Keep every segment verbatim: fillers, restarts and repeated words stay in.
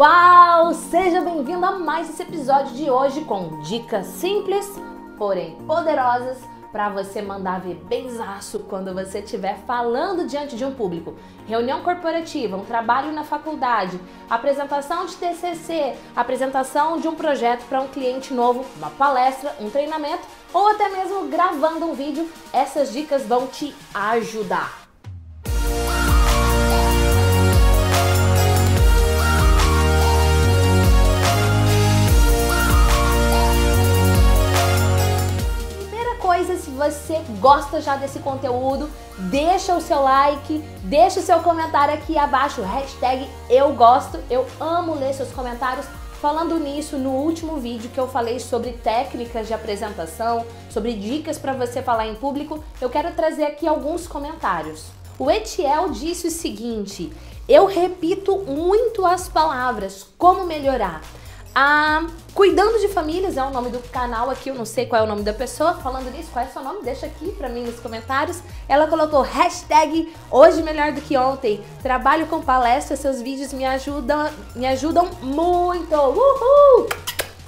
Uau! Seja bem-vindo a mais esse episódio de hoje com dicas simples, porém poderosas, para você mandar ver benzaço quando você estiver falando diante de um público. Reunião corporativa, um trabalho na faculdade, apresentação de T C C, apresentação de um projeto para um cliente novo, uma palestra, um treinamento ou até mesmo gravando um vídeo, essas dicas vão te ajudar. Se você gosta já desse conteúdo, deixa o seu like, deixa o seu comentário aqui abaixo, hashtag eu gosto, eu amo ler seus comentários. Falando nisso, no último vídeo que eu falei sobre técnicas de apresentação, sobre dicas para você falar em público, eu quero trazer aqui alguns comentários. O Etiel disse o seguinte: eu repito muito as palavras, como melhorar? Ah, Cuidando de Famílias é o nome do canal aqui, eu não sei qual é o nome da pessoa. Falando nisso, qual é o seu nome? Deixa aqui pra mim nos comentários. Ela colocou hashtag hoje melhor do que ontem. Trabalho com palestra, seus vídeos me ajudam, me ajudam muito. Uhul!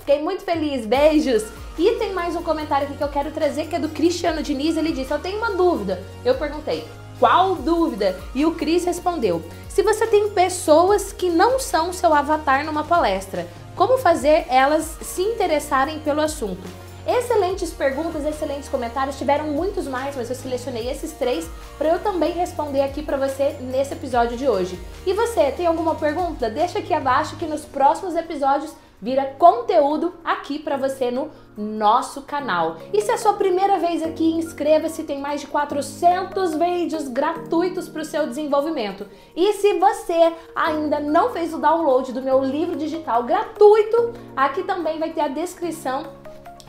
Fiquei muito feliz, beijos! E tem mais um comentário aqui que eu quero trazer, que é do Cristiano Diniz. Ele disse: eu tenho uma dúvida. Eu perguntei: qual dúvida? E o Cris respondeu: se você tem pessoas que não são seu avatar numa palestra, como fazer elas se interessarem pelo assunto? Excelentes perguntas, excelentes comentários, tiveram muitos mais, mas eu selecionei esses três para eu também responder aqui para você nesse episódio de hoje. E você, tem alguma pergunta? Deixa aqui abaixo que nos próximos episódios vira conteúdo aqui para você no nosso canal. E se é a sua primeira vez aqui, inscreva-se, tem mais de quatrocentos vídeos gratuitos para o seu desenvolvimento. E se você ainda não fez o download do meu livro digital gratuito, aqui também vai ter a descrição,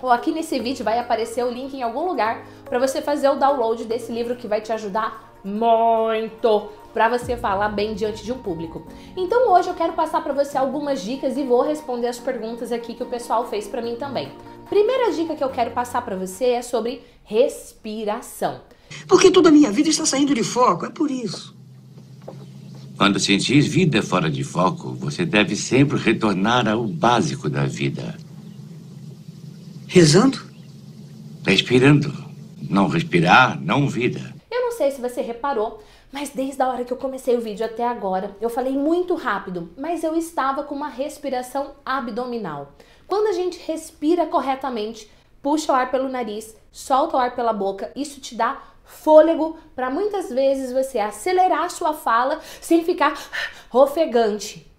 ou aqui nesse vídeo vai aparecer o link em algum lugar para você fazer o download desse livro que vai te ajudar muito para você falar bem diante de um público. Então hoje eu quero passar para você algumas dicas e vou responder as perguntas aqui que o pessoal fez para mim também. Primeira dica que eu quero passar para você é sobre respiração. Porque toda a minha vida está saindo de foco, é por isso. Quando sentir vida fora de foco, você deve sempre retornar ao básico da vida. Rezando? Respirando. Não respirar, não vida. Eu não sei se você reparou, mas desde a hora que eu comecei o vídeo até agora, eu falei muito rápido, mas eu estava com uma respiração abdominal. Quando a gente respira corretamente, puxa o ar pelo nariz, solta o ar pela boca, isso te dá fôlego para muitas vezes você acelerar a sua fala sem ficar ofegante.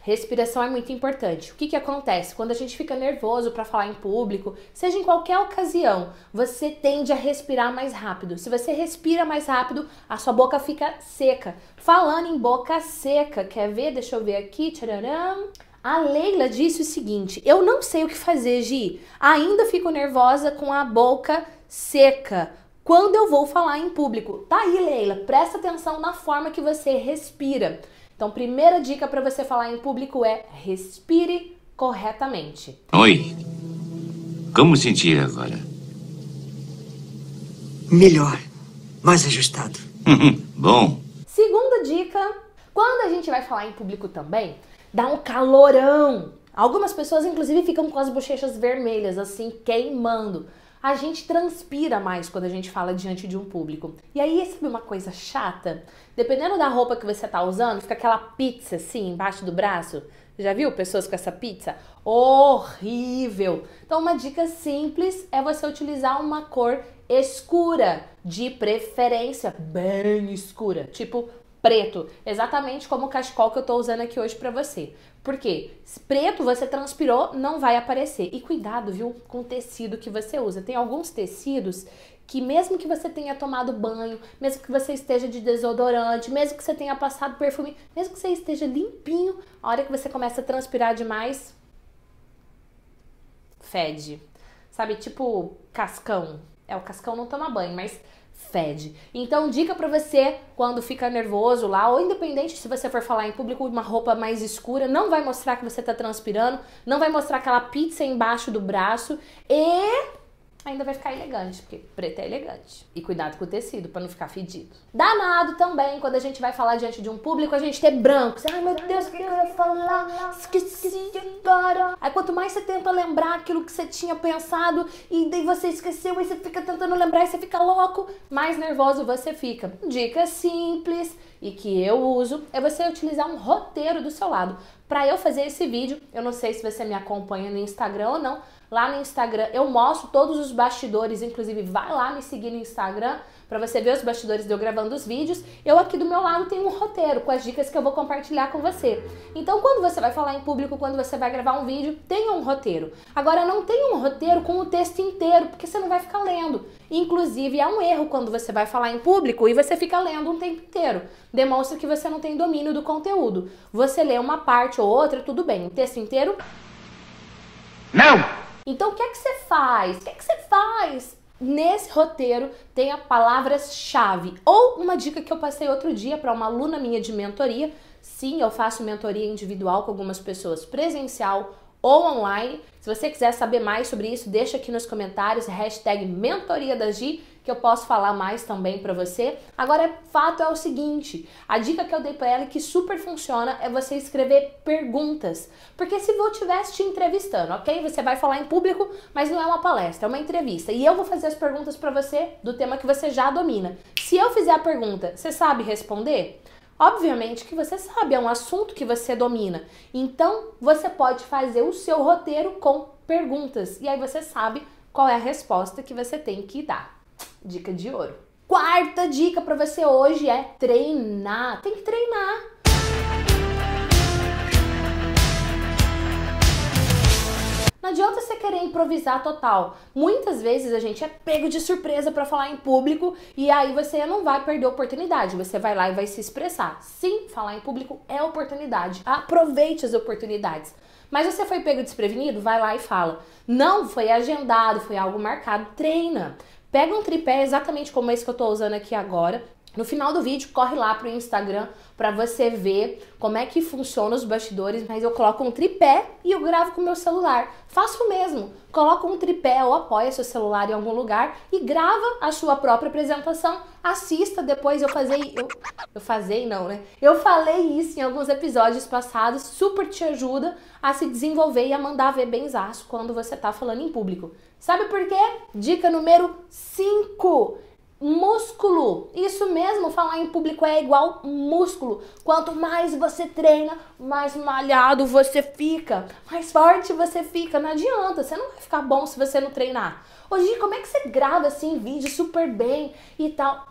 Respiração é muito importante. O que que acontece? Quando a gente fica nervoso para falar em público, seja em qualquer ocasião, você tende a respirar mais rápido. Se você respira mais rápido, a sua boca fica seca. Falando em boca seca, quer ver? Deixa eu ver aqui. Tcharam. A Leila disse o seguinte: eu não sei o que fazer, Gi. Ainda fico nervosa com a boca seca quando eu vou falar em público. Tá aí, Leila. Presta atenção na forma que você respira. Então, primeira dica para você falar em público é respire corretamente. Oi, como sentir agora? Melhor, mais ajustado. Bom. Segunda dica, quando a gente vai falar em público também, dá um calorão. Algumas pessoas, inclusive, ficam com as bochechas vermelhas, assim, queimando. A gente transpira mais quando a gente fala diante de um público. E aí, sabe uma coisa chata? Dependendo da roupa que você tá usando, fica aquela pizza assim, embaixo do braço. Já viu pessoas com essa pizza? Horrível! Então, uma dica simples é você utilizar uma cor escura, de preferência bem escura, tipo preto, exatamente como o cachecol que eu tô usando aqui hoje pra você. Porque preto você transpirou, não vai aparecer. E cuidado, viu, com o tecido que você usa. Tem alguns tecidos que, mesmo que você tenha tomado banho, mesmo que você esteja de desodorante, mesmo que você tenha passado perfume, mesmo que você esteja limpinho, a hora que você começa a transpirar demais, fede. Sabe, tipo Cascão. É, o Cascão não toma banho, mas fede. Então, dica pra você, quando fica nervoso lá, ou independente se você for falar em público, uma roupa mais escura, não vai mostrar que você tá transpirando, não vai mostrar aquela pizza embaixo do braço e ainda vai ficar elegante, porque preto é elegante. E cuidado com o tecido, pra não ficar fedido. Danado também, quando a gente vai falar diante de um público, a gente ter branco. Você, ai meu Deus, o que eu ia falar? Esqueci agora. Aí quanto mais você tenta lembrar aquilo que você tinha pensado, e daí você esqueceu, e você fica tentando lembrar, e você fica louco, mais nervoso você fica. Dica simples, e que eu uso, é você utilizar um roteiro do seu lado. Pra eu fazer esse vídeo, eu não sei se você me acompanha no Instagram ou não, lá no Instagram eu mostro todos os bastidores, inclusive vai lá me seguir no Instagram pra você ver os bastidores de eu gravando os vídeos. Eu aqui do meu lado tenho um roteiro com as dicas que eu vou compartilhar com você. Então quando você vai falar em público, quando você vai gravar um vídeo, tenha um roteiro. Agora não tenha um roteiro com o texto inteiro, porque você não vai ficar lendo. Inclusive é um erro quando você vai falar em público e você fica lendo um tempo inteiro. Demonstra que você não tem domínio do conteúdo. Você lê uma parte ou outra, tudo bem. O texto inteiro... não! Então o que é que você faz? O que é que você faz? Nesse roteiro tem a palavras-chave. Ou uma dica que eu passei outro dia para uma aluna minha de mentoria. Sim, eu faço mentoria individual com algumas pessoas, presencial ou online. Se você quiser saber mais sobre isso, deixa aqui nos comentários, hashtag Mentoria da Gi, que eu posso falar mais também pra você. Agora, fato é o seguinte, a dica que eu dei pra ela que super funciona é você escrever perguntas. Porque se eu estivesse te entrevistando, ok? Você vai falar em público, mas não é uma palestra, é uma entrevista. E eu vou fazer as perguntas pra você do tema que você já domina. Se eu fizer a pergunta, você sabe responder? Obviamente que você sabe, é um assunto que você domina. Então, você pode fazer o seu roteiro com perguntas. E aí você sabe qual é a resposta que você tem que dar. Dica de ouro. Quarta dica para você hoje é treinar. Tem que treinar. Não adianta você querer improvisar total. Muitas vezes a gente é pego de surpresa para falar em público e aí você não vai perder a oportunidade, você vai lá e vai se expressar. Sim, falar em público é oportunidade, aproveite as oportunidades. Mas você foi pego desprevenido? Vai lá e fala. Não, foi agendado, foi algo marcado, treina. Pega um tripé exatamente como esse que eu tô usando aqui agora. No final do vídeo, corre lá pro Instagram pra você ver como é que funciona os bastidores, mas eu coloco um tripé e eu gravo com o meu celular. Faça o mesmo, coloca um tripé ou apoia seu celular em algum lugar e grava a sua própria apresentação, assista depois. Eu fazei, eu, eu fazei não, né? Eu falei isso em alguns episódios passados, super te ajuda a se desenvolver e a mandar ver benzaço quando você tá falando em público. Sabe por quê? Dica número cinco. Músculo, isso mesmo, falar em público é igual músculo. Quanto mais você treina, mais malhado você fica, mais forte você fica. Não adianta, você não vai ficar bom se você não treinar. Hoje, como é que você grava assim vídeo super bem e tal?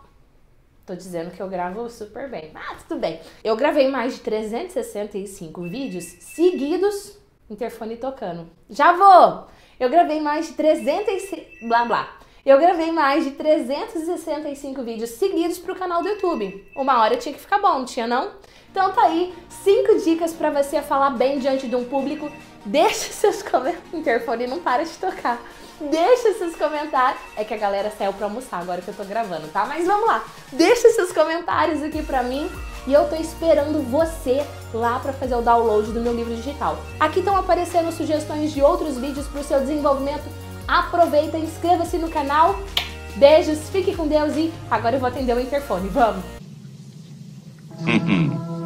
Tô dizendo que eu gravo super bem, mas tudo bem. Eu gravei mais de trezentos e sessenta e cinco vídeos seguidos, interfone tocando. Já vou! Eu gravei mais de trezentos e... blá blá. Eu gravei mais de trezentos e sessenta e cinco vídeos seguidos para o canal do YouTube. Uma hora tinha que ficar bom, tinha não? Então tá aí, cinco dicas para você falar bem diante de um público. Deixa seus comentários... o interfone não para de tocar. Deixa seus comentários... é que a galera saiu para almoçar agora que eu tô gravando, tá? Mas vamos lá. Deixa seus comentários aqui para mim. E eu tô esperando você lá para fazer o download do meu livro digital. Aqui estão aparecendo sugestões de outros vídeos para o seu desenvolvimento. Aproveita, inscreva-se no canal. Beijos, fique com Deus e agora eu vou atender o interfone. Vamos!